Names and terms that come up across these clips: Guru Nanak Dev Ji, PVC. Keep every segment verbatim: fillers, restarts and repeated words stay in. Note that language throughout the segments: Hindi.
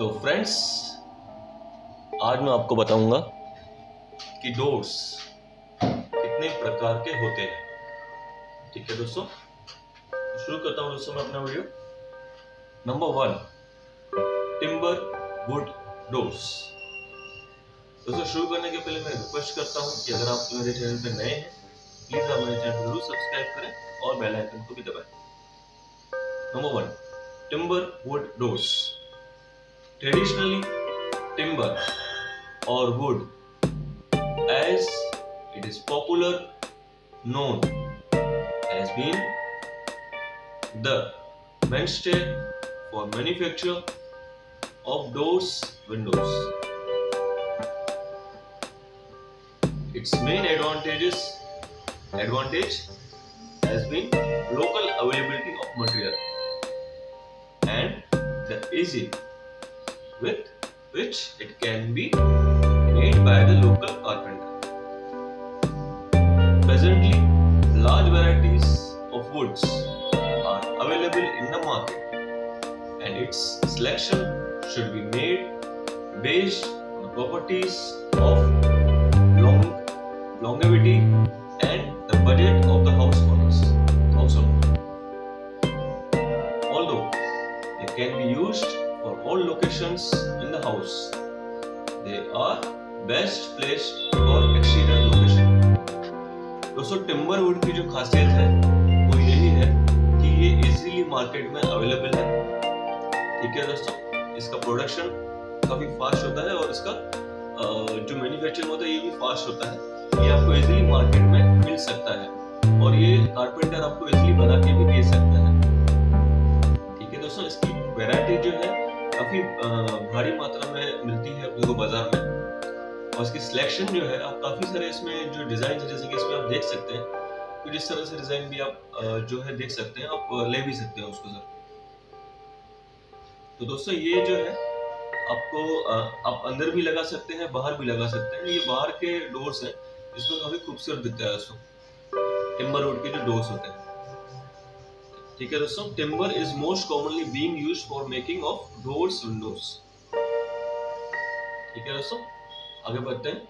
तो फ्रेंड्स, आज मैं आपको बताऊंगा कि डोर्स कितने प्रकार के होते हैं। ठीक है दोस्तों, शुरू करता हूं दोस्तों मैं अपना video. Number one, timber wood doors. दोस्तों शुरू करने के पहले मैं रिक्वेस्ट करता हूं कि अगर आप मेरे चैनल पर नए हैं, प्लीज आप मेरे चैनल को जरूर सब्सक्राइब करें और बेल आइकन को भी दबाएं। Number one, timber wood doors. Traditionally, timber or wood, as it is popular known, has been the mainstay for manufacture of doors, windows. Its main advantages advantage has been local availability of material and the easy with which it can be made by the local carpenter. Presently, large varieties of woods are available in the market, and its selection should be made based on the properties of long longevity and the budget of the house owners. Although they can be used for all locations in the house, they are best placed for exterior location. दोस्तों टिम्बर वुड की जो खासियत है वो यही है कि ये इजीली मार्केट में अवेलेबल है। ठीक है दोस्तों, इसका प्रोडक्शन काफ़ी फास्ट होता है और इसका जो मैन्युफैक्चरिंग होता है ये भी फास्ट होता है। ये आपको इजीली मार्केट में मिल सकता है और ये कारपेंटर आपको इजीली बना के भी दे सकता है। ठीक है दोस्तों, इसकी वैरायटी जो है काफ़ी भारी मात्रा में मिलती है आपको बाजार में, और इसकी सिलेक्शन जो है आप काफ़ी सारे इसमें जो डिज़ाइन है, जैसे कि इसमें आप देख सकते हैं तो जिस तरह से डिज़ाइन भी आप जो है देख सकते हैं, आप ले भी सकते हैं उसको सर। तो दोस्तों ये जो है आपको आप अंदर भी लगा सकते हैं, बाहर भी लगा सकते हैं। ये बाहर के डोर्स हैं, इसमें काफ़ी खूबसूरत दिखता है दोस्तों, टिम्बर वुड के जो डोर्स होते हैं। ठीक है दोस्तों, timber is most commonly being used for making of doors, windows. ठीक है दोस्तों, आगे बढ़ते हैं।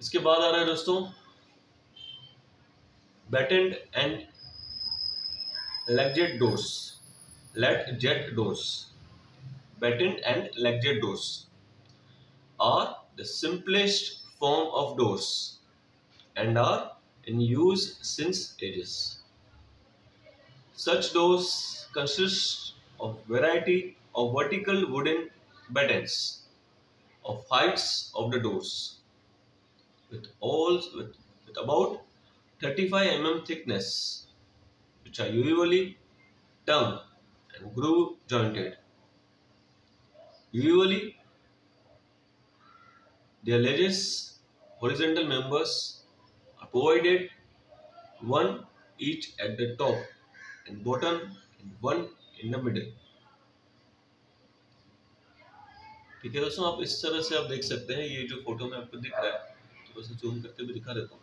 इसके बाद आ रहा है दोस्तों battened and ledged doors, ledged doors. Battened and ledged doors are the simplest form of doors and are in use since ages. Such doors consist of variety of vertical wooden battens of heights of the doors with all with, with about thirty-five millimeters thickness, which are usually tongue and groove jointed. Usually their ledges horizontal members provided one each at the top and bottom and one in the middle. ठीक है दोस्तों, आप इस तरह से आप देख सकते हैं, ये जो फोटो में आपको दिख रहा है तो उसे जूम करके भी दिखा देता हूँ।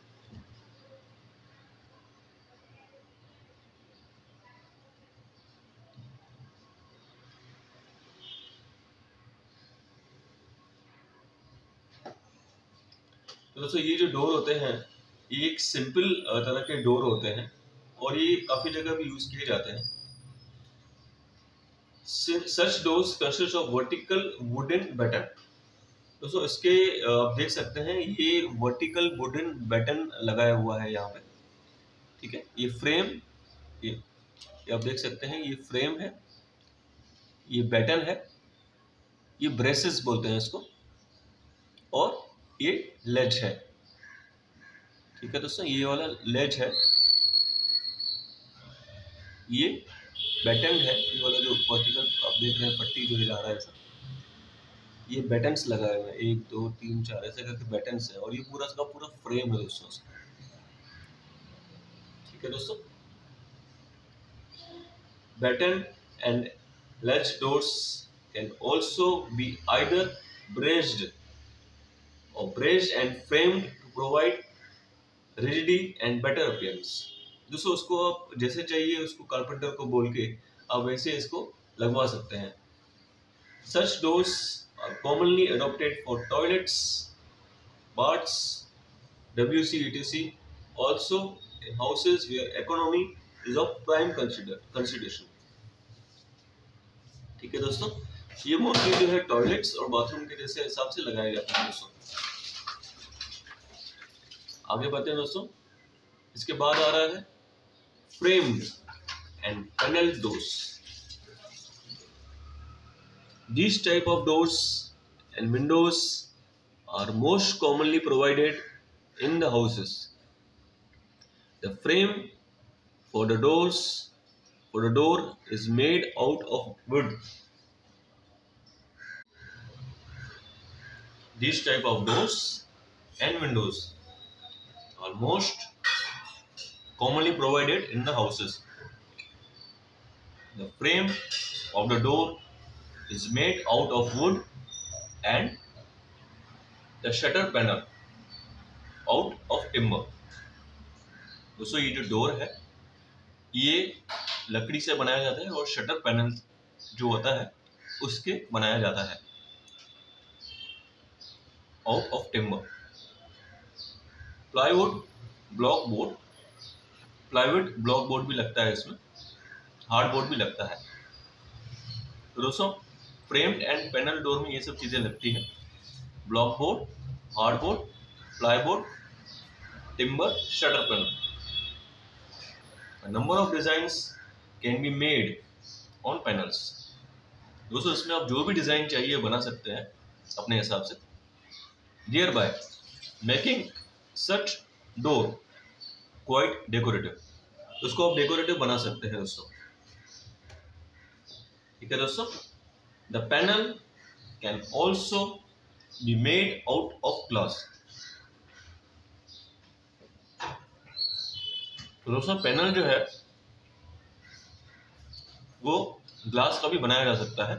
तो दोस्तों ये जो डोर होते हैं ये एक सिंपल तरह के डोर होते हैं और ये काफी जगह भी यूज किए जाते हैं। Such doors consist of vertical wooden batten. दोस्तों इसके आप देख सकते हैं ये वर्टिकल वुडन बैटन लगाया हुआ है यहाँ पे। ठीक है, ये फ्रेम ये, ये आप देख सकते हैं ये फ्रेम है, ये बैटन है, ये ब्रेसेस बोलते हैं इसको, और ये लेज है। ठीक है दोस्तों, ये वाला लेज है, ये बैटन है, ये वाला जो वर्टिकल आप देख रहे हैं पट्टी जो हिला रहा है सर, ये बैटन्स लगाए हुए हैं, एक दो तीन चार ऐसे करके बैटन्स है, और ये पूरा इसका पूरा फ्रेम है दोस्तों। ठीक है दोस्तों, batten and Lay's doors can also be either braced or braced and framed to provide rigidity and better appearance. दोस्तों उसको आप जैसे चाहिए उसको कारपेंटर को बोल के आप वैसे इसको लगवा सकते हैं। Such doors are commonly adopted for toilets, bars, W C E T C, also in houses where economy is of prime consideration. ठीक है दोस्तों, ये मोस्टली जो है टॉयलेट्स और बाथरूम के जैसे हिसाब से लगाए जाते हैं। दोस्तों आगे बढ़ते हैं। दोस्तों इसके बाद आ रहा है framed and panel doors. This type of doors and windows are most commonly provided in the houses. The frame for the doors for the door is made out of wood. These type of doors and windows are most commonly provided in the houses. The frame of the door is made out of wood and the shutter panel out of timber. दोस्तों ये जो डोर है ये लकड़ी से बनाया जाता है और शटर पैनल जो होता है उसके बनाया जाता है out of timber. Plywood, block board, plywood block board भी लगता है, इसमें हार्ड बोर्ड भी लगता है। तो दोस्तों फ्रेम्ड एंड पैनल डोर में ये सब चीज़ें लगती हैं, block board, hard board, plywood, timber, shutter panel. A number of designs can be made on panels. दोस्तों इसमें आप जो भी डिज़ाइन चाहिए बना सकते हैं अपने हिसाब से। Thereby making such door quite decorative. उसको आप डेकोरेटिव बना सकते हैं दोस्तों। ठीक है दोस्तों, The panel can also be made out of glass. तो दोस्तों पैनल जो है वो ग्लास का भी बनाया जा सकता है।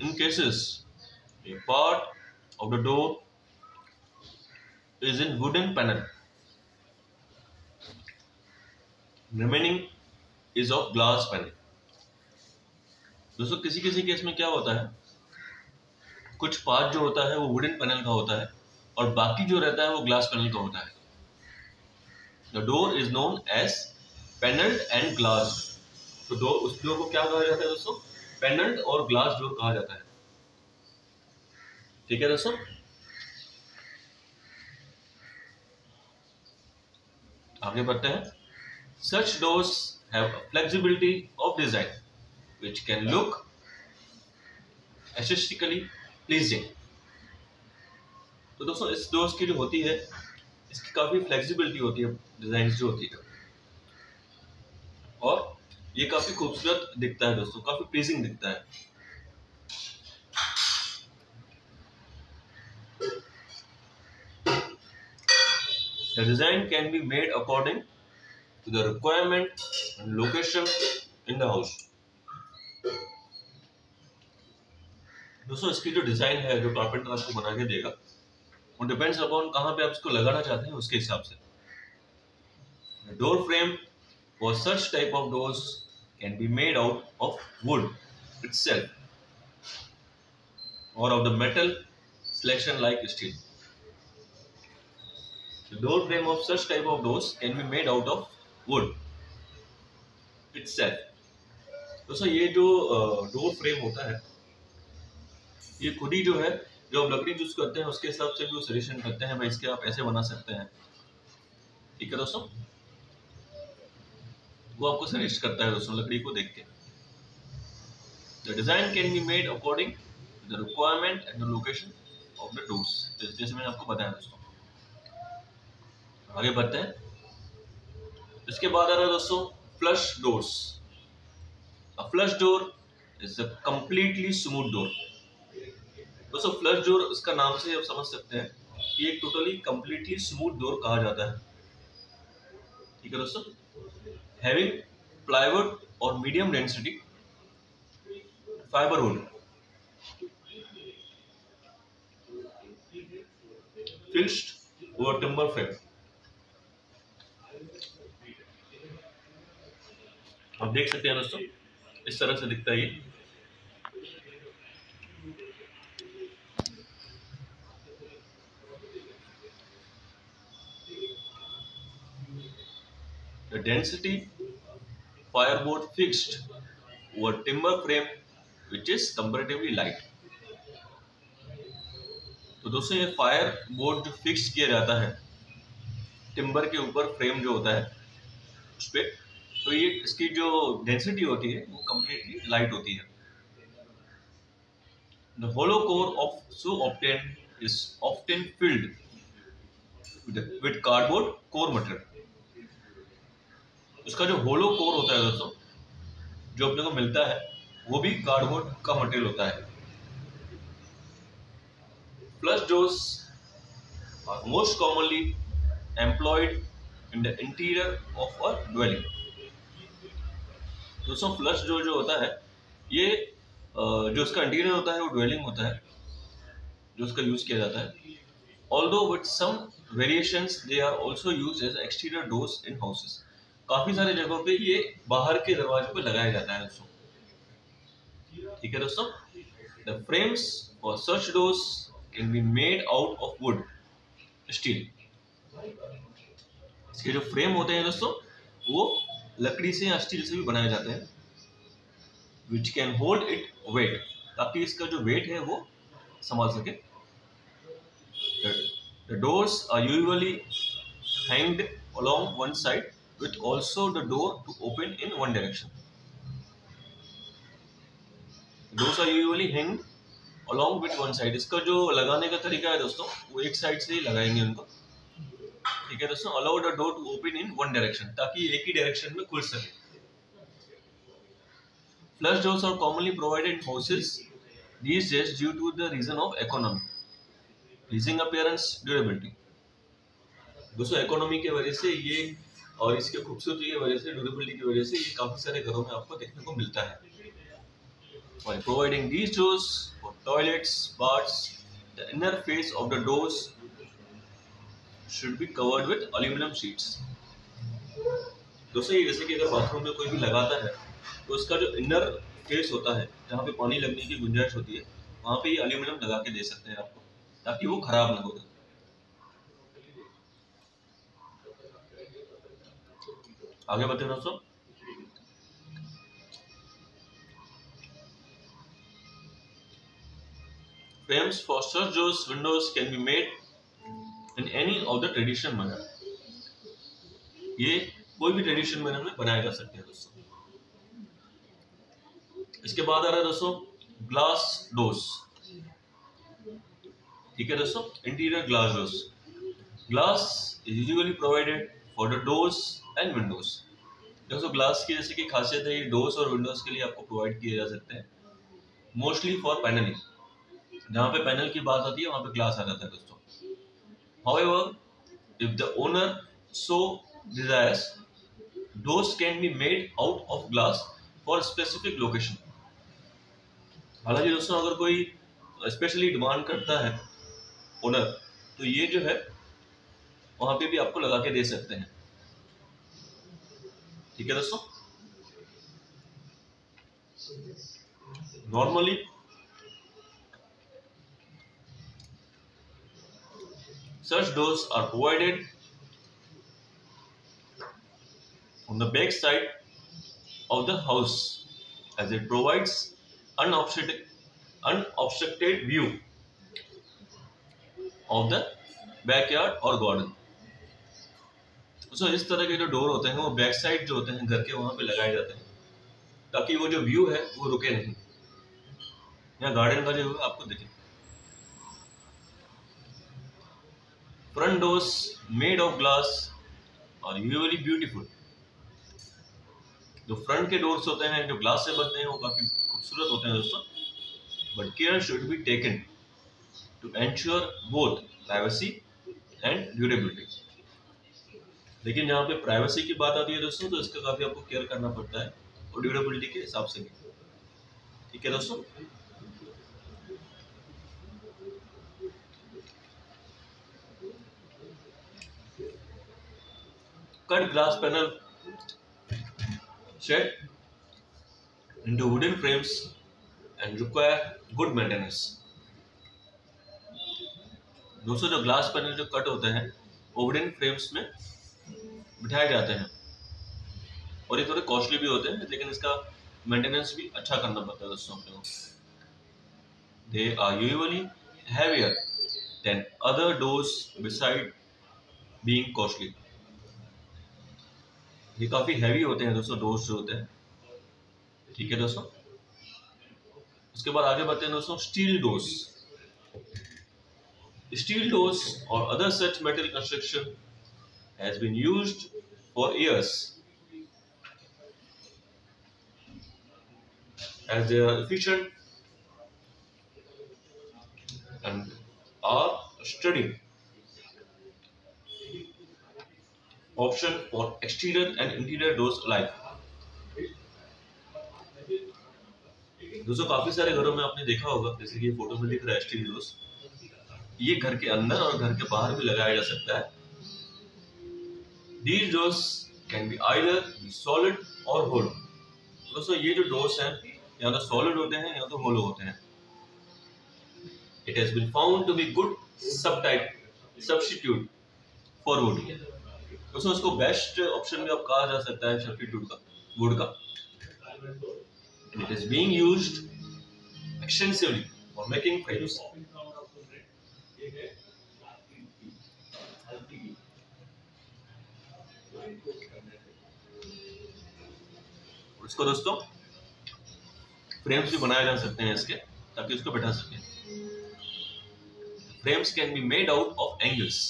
In cases a part of the door is in wooden panel, remaining is of glass panel. दोस्तों किसी किसी केस में क्या होता है, कुछ पार्ट जो होता है वो वुडन पैनल का होता है और बाकी जो रहता है वो ग्लास पैनल का होता है। The door is known as panelled and glass. तो डोर उस डोर को क्या कहा जाता है दोस्तों, पैनल्ड और ग्लास डोर कहा जाता है। ठीक है दोस्तों, आगे बढ़ते हैं। Such doors have a flexibility of design which can look aesthetically pleasing. तो दोस्तों इस डोर्स की जो होती है इसकी काफ़ी फ्लेक्सिबिलिटी होती है, डिज़ाइन जो होती है, और ये काफ़ी खूबसूरत दिखता है दोस्तों, काफ़ी प्लीजिंग दिखता है। The design can be made according to the requirement and location in the house. दोस्तों इसकी जो डिज़ाइन है जो कारपेंटर आपको बना के देगा वो डिपेंड्स अपॉन कहाँ पे आप इसको लगाना चाहते हैं उसके हिसाब से। Door frame for such type of doors can be made out of wood itself or of the metal selection like steel. Door frame of such type of doors can be made out of wood itself. दोस्तों ये जो डोर फ्रेम होता है ये खुद ही जो है जो आप लकड़ी यूज करते हैं उसके हिसाब से भी सजेशन करते हैं भाई इसके आप ऐसे बना सकते हैं। ठीक है दोस्तों, वो आपको सजेस्ट करता है दोस्तों लकड़ी को देख के। The design can be made according to the requirement and the location of the doors, जैसे मैंने आपको बताया दोस्तों। आगे बढ़ते हैं। इसके बाद आ रहा है दोस्तों flush doors. A flush door is a completely smooth door. दोस्तों फ्लश डोर इसका नाम से आप समझ सकते हैं कि एक टोटली कंप्लीटली स्मूथ डोर कहा जाता है। ठीक है दोस्तों, having plywood or medium density fibre wood, fixed over timber frame. देख सकते हैं दोस्तों, इस तरह से दिखता है ये। The density fireboard fixed over timber frame which is comparatively light। तो दोस्तों ये फायर बोर्ड जो फिक्स किया जाता है टिम्बर के ऊपर, फ्रेम जो होता है उस पर, तो ये इसकी जो डेंसिटी होती है वो कम्प्लीटली लाइट होती है। The hollow core of so obtained is often filled with with cardboard core material। उसका जो होलो कोर होता है दोस्तों जो अपने को मिलता है वो भी कार्डबोर्ड का मटेरियल होता है। Plus those are most commonly employed in the interior of a dwelling। दोस्तों फ्लश जो जो होता है ये जो उसका इंटीरियर होता है वो ड्वेलिंग होता है जो उसका यूज किया जाता है। Although with some variations they are also used as exterior doors in houses। काफी सारे जगहों पे ये बाहर के दरवाजे पे लगाया जाता है दोस्तों, ठीक है दोस्तों। The frames for such doors can be made out of wood, steel। इसके जो फ्रेम होते हैं दोस्तों वो लकड़ी से या स्टील से भी बनाए जाते हैं। Which can hold it weight, ताकि इसका जो वेट है वो संभाल सके। The doors are usually hanged along one side, with also the door to open in one direction। Doors are usually hanged along with one side। इसका जो लगाने का तरीका है दोस्तों वो एक साइड से ही लगाएंगे उनको, ठीक है दोस्तों। Allow the door to open in one direction, ताकि एक ही डायरेक्शन में खुल सके। Flush doors are commonly provided in houses these days due to the reason of economy, pleasing appearance, durability। दोस्तों इकोनॉमी के वजह से ये और इसके खूबसूरती की वजह से, ड्यूरेबिलिटी की वजह से ये काफी सारे घरों में आपको देखने को मिलता है। By providing these doors for toilets, baths, the inner face of the doors should be covered with aluminum sheets। दोस्तों ये जैसे कि अगर बाथरूम में कोई भी लगाता है तो उसका जो इनर फेस होता है जहाँ पे पानी लगने की गुंजाइश होती है वहाँ पे ये एल्यूमिनियम लगा के दे सकते हैं आपको, ताकि वो खराब ना हो। आगे बढ़ते हैं दोस्तों। Frames for such doors windows can be made in any of the traditional manner। ये कोई भी ट्रेडिशनल मैनर में बनाए जा सकते हैं दोस्तों। इसके बाद आ रहा है दोस्तों ग्लास डोर्स, ठीक है दोस्तों, interior glass doors. Glass is usually provided for the doors and windows. दोस्तों ग्लास की जैसे कि खासियत है ये डोर्स और विंडोज के लिए आपको प्रोवाइड किए जा सकते हैं। मोस्टली फॉर पैनलिंग, जहाँ पे पैनल की बात आती है वहाँ पे ग्लास आ जाता है दोस्तों। However, if the owner so desires, doors can be made out of glass for specific location। हालांकि दोस्तों अगर कोई स्पेशली डिमांड करता है ओनर तो ये जो है वहाँ पे भी आपको लगा के दे सकते हैं, ठीक है दोस्तों। Normally such doors are provided on the back side of the house as it provides unobstructed unobstructed view of the backyard or garden। So इस तरह के जो डोर होते हैं वो बैक साइड जो होते हैं घर के वहाँ पे लगाए जाते हैं, ताकि वो जो व्यू है वो रुके नहीं या गार्डन का जो है आपको दिखे। Front doors made of glass are usually beautiful। जो फ्रंट के डोर्स होते हैं जो ग्लास से बनते हैं वो काफी खूबसूरत होते हैं दोस्तों। But care should be taken to ensure both privacy and durability। लेकिन यहाँ पे प्राइवेसी की बात आती है दोस्तों तो इसका काफी आपको केयर करना पड़ता है और ड्यूरेबिलिटी के हिसाब से भी, ठीक है दोस्तों। Cut glass panel shed into wooden frames and require good maintenance. दोस्तों जो ग्लास पैनल जो कट होते हैं वो वुडन फ्रेम्स में बिठाए जाते हैं और ये थोड़े कॉस्टली भी होते हैं, लेकिन इसका मेंटेनेंस भी अच्छा करना पड़ता है दोस्तों अपने को। They are usually heavier than other doors beside being costly. ये काफ़ी हैवी होते हैं दोस्तों डोर्स जो होते हैं, ठीक है दोस्तों। उसके बाद आगे बढ़ते हैं दोस्तों steel doors. Steel doors or other such metal construction has been used for years as they are efficient and are a sturdy option for exterior and interior doors alike. दोस्तों काफी सारे घरों में आपने देखा होगा, जैसे कि ये फोटो में दिख रहा है स्टील डोर्स, ये घर के अंदर और घर के बाहर भी लगाया जा सकता है। These doors can be either solid or hollow. दोस्तों ये जो डोर्स हैं या तो सॉलिड होते हैं या तो होलो होते हैं। It has been found to be good subtype substitute for wood. दोस्तों इसको बेस्ट ऑप्शन भी आप कहा जा सकता है सब्स्टिट्यूट का वुड का। And it is being used extensively for making furniture. इसको दोस्तों फ्रेम्स भी बनाए जा सकते हैं इसके, ताकि उसको बैठा सके। Frames can be made out of angles.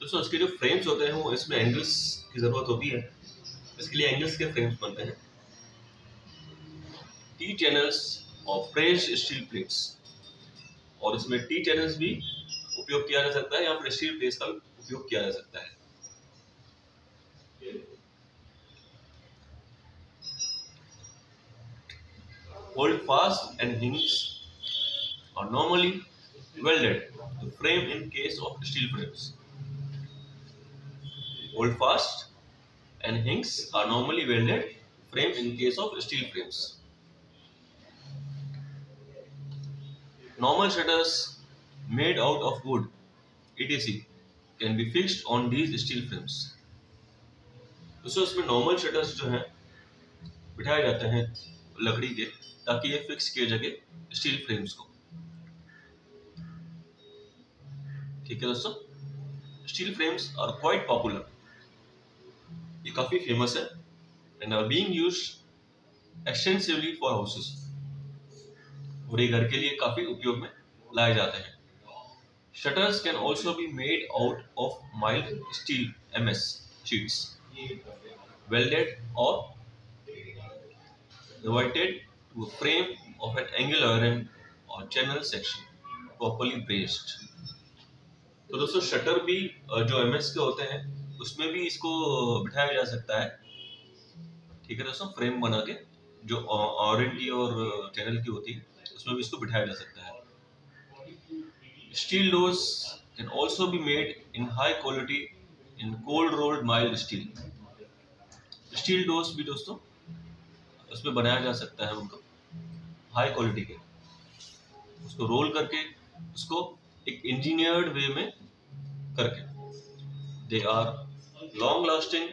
दोस्तों इसके जो फ्रेम्स होते हैं वो इसमें एंगल्स की जरूरत होती है, इसके लिए एंगल्स के फ्रेम्स बनते हैं। टी चैनल्स और फ्रेश स्टील प्लेट्स, और इसमें टी चैनल्स भी उपयोग किया जा सकता है या फिर स्टील प्लेट्स का उपयोग किया जा सकता है। Hold fast and hinges are normally welded to frame in case of steel frames. Hold fast and hinges are normally welded to frame in case of steel frames. Normal shutters made out of wood, et cetera, can be fixed on these steel frames. दोस्तों इसमें नॉर्मल शटर्स जो हैं बिठाए जाते हैं लकड़ी के, ताकि ये फिक्स किए जगह स्टील फ्रेम्स को, ठीक है दोस्तों। Steel frames are quite popular, ये काफी फेमस है, and are being used extensively for houses, और ये घर के लिए काफी उपयोग में लाए जाते हैं। Shutters can also be made out of mild steel MS sheets welded or riveted to a frame of an angular end or channel section properly braced. तो दोस्तों शटर भी जो एमएस के होते हैं उसमें भी इसको बिठाया जा सकता है, ठीक है दोस्तों। फ्रेम बना के जो ऑरेंडी और चैनल की होती है उसमें भी इसको बिठाया जा सकता है। Steel doors can also be made in high quality in cold rolled mild steel. Steel doors भी दोस्तों उसमें बनाया जा सकता है उनको हाई क्वालिटी के, उसको रोल करके, उसको एक इंजीनियर्ड वे में करके। They are long lasting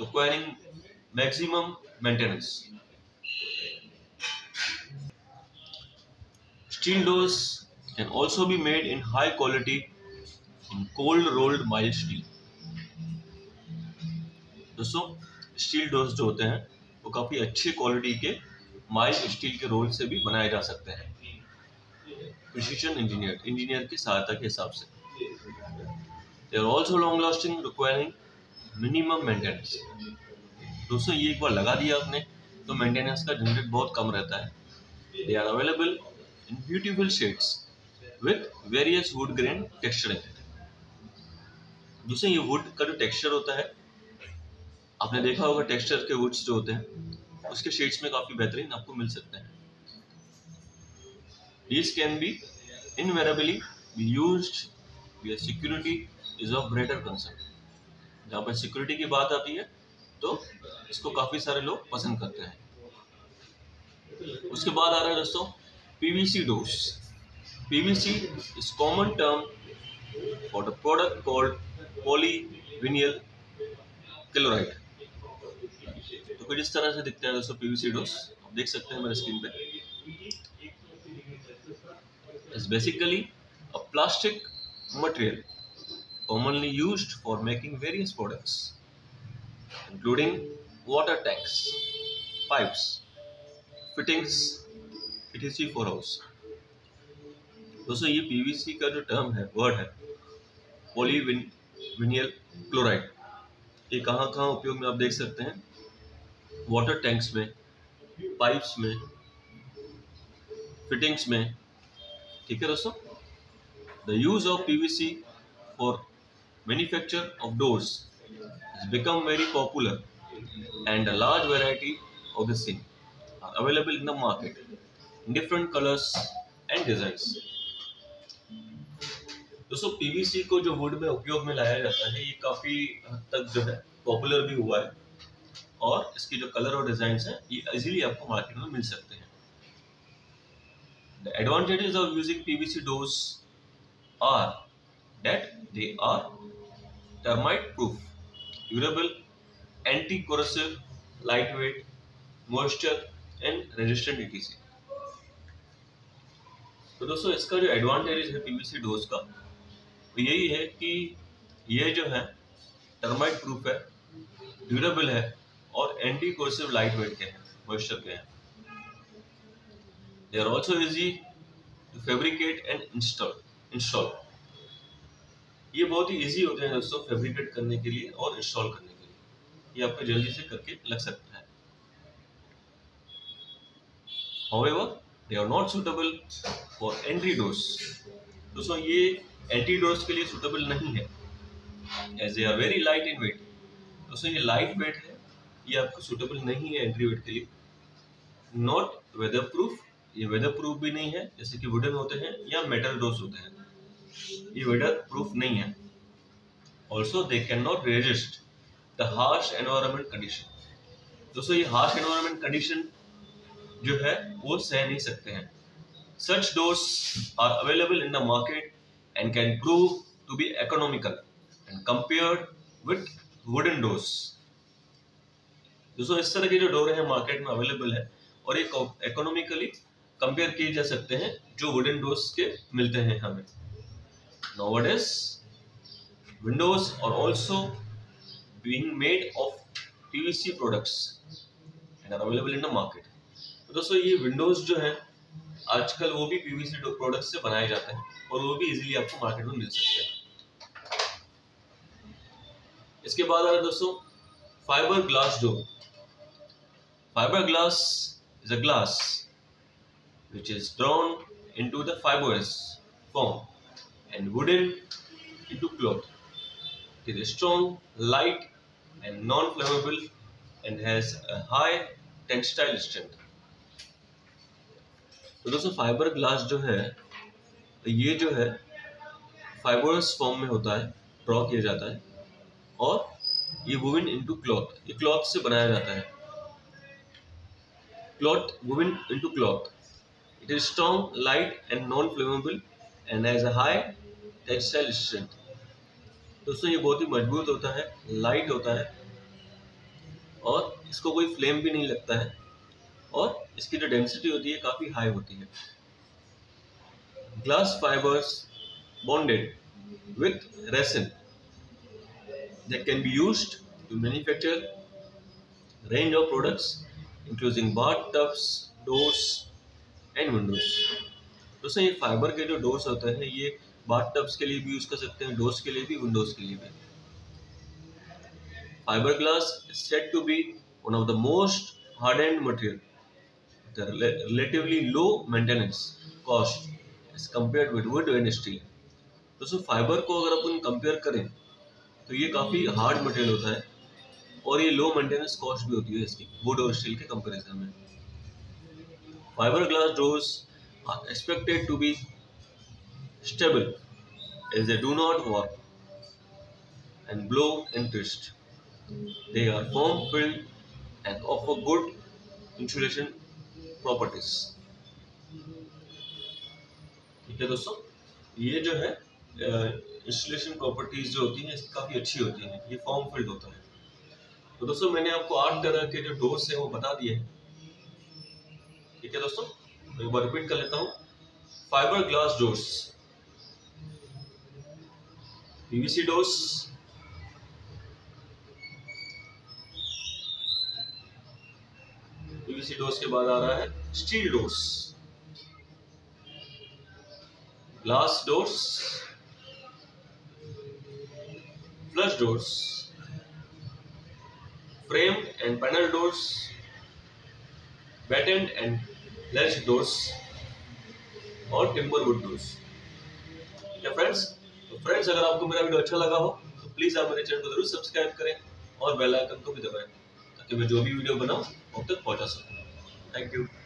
requiring maximum maintenance. Steel doors can also be made in high quality in cold rolled mild steel. दोस्तों स्टील डोर्स जो होते हैं वो काफ़ी अच्छी क्वालिटी के माइल्ड स्टील के रोल से भी बनाए जा सकते हैं, प्रिसिशन इंजीनियर इंजीनियर की सहायता के हिसाब से। They are also long lasting requiring minimum maintenance. दोस्तों ये एक बार लगा दिया आपने तो मेंटेनेंस का झंझट बहुत कम रहता है। They are available in beautiful shades with various wood grain texturing. दोस्तों ये वुड का जो टेक्सचर होता है आपने देखा होगा, टेक्सचर के वुड्स जो होते हैं उसके शेड्स में काफ़ी बेहतरीन आपको मिल सकते हैं। These can be invariably be used where security is of greater concern. जहाँ पर सिक्योरिटी की बात आती है तो इसको काफ़ी सारे लोग पसंद करते हैं। उसके बाद आ रहा है दोस्तों PVC doors. PVC is common term for the product called polyvinyl chloride. तो कुछ इस तरह से दिखता है दोस्तों पीवीसी डोर्स, आप देख सकते हैं मेरे स्क्रीन पे। Is basically a plastic material commonly used for making various products including water tanks, pipes, fittings, etc for house। दोस्तों ये पीवीसी का जो टर्म है, वर्ड है, पॉलीविनियल क्लोराइड, ये कहाँ कहाँ उपयोग में आप देख सकते हैं? वाटर टैंक्स में, पाइप्स में, फिटिंग्स में, ठीक है दोस्तों। The use of PVC for manufacture of doors has become very popular and a large variety of the same are available in the market in different colors and designs। दोस्तों पीवीसी को जो वुड में उपयोग में लाया जाता है, ये काफी हद तक जो है पॉपुलर भी हुआ है और इसकी जो कलर और डिजाइन्स हैं ये इजीली आपको मार्केट में मिल सकते हैं। The advantages of using P V C doors are that they are termite proof, durable, anti corrosive, lightweight, moisture and resistant etc। तो दोस्तों इसका जो एडवांटेज है पीवीसी डोर्स का वो यही है कि ये जो है टर्माइट प्रूफ है, ड्यूरेबल है और एंटी कोर्सिव लाइट वेट के हैं, मॉइस्चर के हैं। They are also easy to fabricate and install install ये बहुत ही इजी होते हैं दोस्तों फैब्रिकेट करने के लिए और इंस्टॉल करने के लिए, ये आपको जल्दी से करके लग सकता है। However, they are not suitable for entry doors। दोस्तों ये एंट्री डोर्स के लिए सुटेबल नहीं है as they are very light in weight. दोस्तों ये लाइट वेट है, ये आपको सुटेबल नहीं है एंट्री वेट के लिए। नॉट वेदर प्रूफ, ये वेदर प्रूफ भी नहीं है, जैसे कि वुडन होते हैं या मेटल डोर्स होते हैं, ये वेदर प्रूफ नहीं है। Also they can not resist the harsh environment condition. दोस्तों ये हार्श एनवायरमेंट कंडीशन जो है वो सह नहीं सकते हैं। Such doors are available in the market and can prove to be economical and compared with wooden doors। दोस्तों इस तरह के जो डोर हैं मार्केट में अवेलेबल है और एक इकोनॉमिकली कंपेयर किए जा सकते हैं जो वुडन डोर्स के मिलते हैं हमें। Nowadays windows are also being made of P V C products and are available in the market। तो दोस्तों ये विंडोज जो है आजकल वो भी पीवीसी प्रोडक्ट से बनाए जाते हैं और वो भी इजीली आपको मार्केट में मिल सकते हैं। इसके बाद आ रहा है दोस्तों fibre glass door. Fibre glass is a glass which is drawn into the fibrous form and wooden into cloth. It is strong, light and non flammable and has a high textile strength. तो दोस्तों फाइबर ग्लास जो है ये जो है फाइबरस फॉर्म में होता है, ड्रॉ किया जाता है और ये वुवन इनटू क्लॉथ, ये क्लॉथ से बनाया जाता है, cloth woven into cloth. It is strong, light and non flammable and has a high textile strength. दोस्तों ये बहुत ही मजबूत होता है, लाइट होता है और इसको कोई फ्लेम भी नहीं लगता है और इसकी जो डेंसिटी होती है काफ़ी हाई होती है। Glass fibres bonded with resin they can be used to manufacture range of products including bathtubs, doors and windows. दोस्तों ये फाइबर के जो डोर्स होते हैं ये बाथटब्स के लिए भी यूज़ कर सकते हैं, डोर्स के लिए भी, विंडोज के लिए भी। Fibre glass is said to be one of the most hardened material, the relatively low maintenance cost as compared with wood and steel। दोस्तों फाइबर को अगर अपन कंपेयर करें तो ये काफ़ी हार्ड मटेरियल होता है और ये लो मेंटेनेंस कॉस्ट भी होती है इसकी वुड और स्टील के कंपेरिजन में। Fibre glass doors are expected to be stable as they do not warp and blow and twist. They are form filled and offer good insulation properties. ठीक है दोस्तों, ये जो है इंस्टॉलेशन प्रॉपर्टीज जो होती हैं काफ़ी अच्छी होती हैं, ये फॉर्म फिल्ड होता है। तो दोस्तों मैंने आपको आठ तरह के जो डोर्स हैं वो बता दिए हैं। ठीक है दोस्तों, मैं एक बार रिपीट कर लेता हूँ। Fibre glass doors, PVC doors, PVC doors के बाद आ रहा है steel doors, glass doors, flush doors, frame and panel doors, battened and lash doors और टिम्बर वुड डोर्स। ठीक है फ्रेंड्स, तो फ्रेंड्स अगर आपको मेरा वीडियो अच्छा लगा हो तो प्लीज़ आप मेरे चैनल को जरूर सब्सक्राइब करें और बेल आइकन को भी दबाएं ताकि मैं जो भी वीडियो बनाऊँ आप तक पहुँचा सकूँ। Thank you.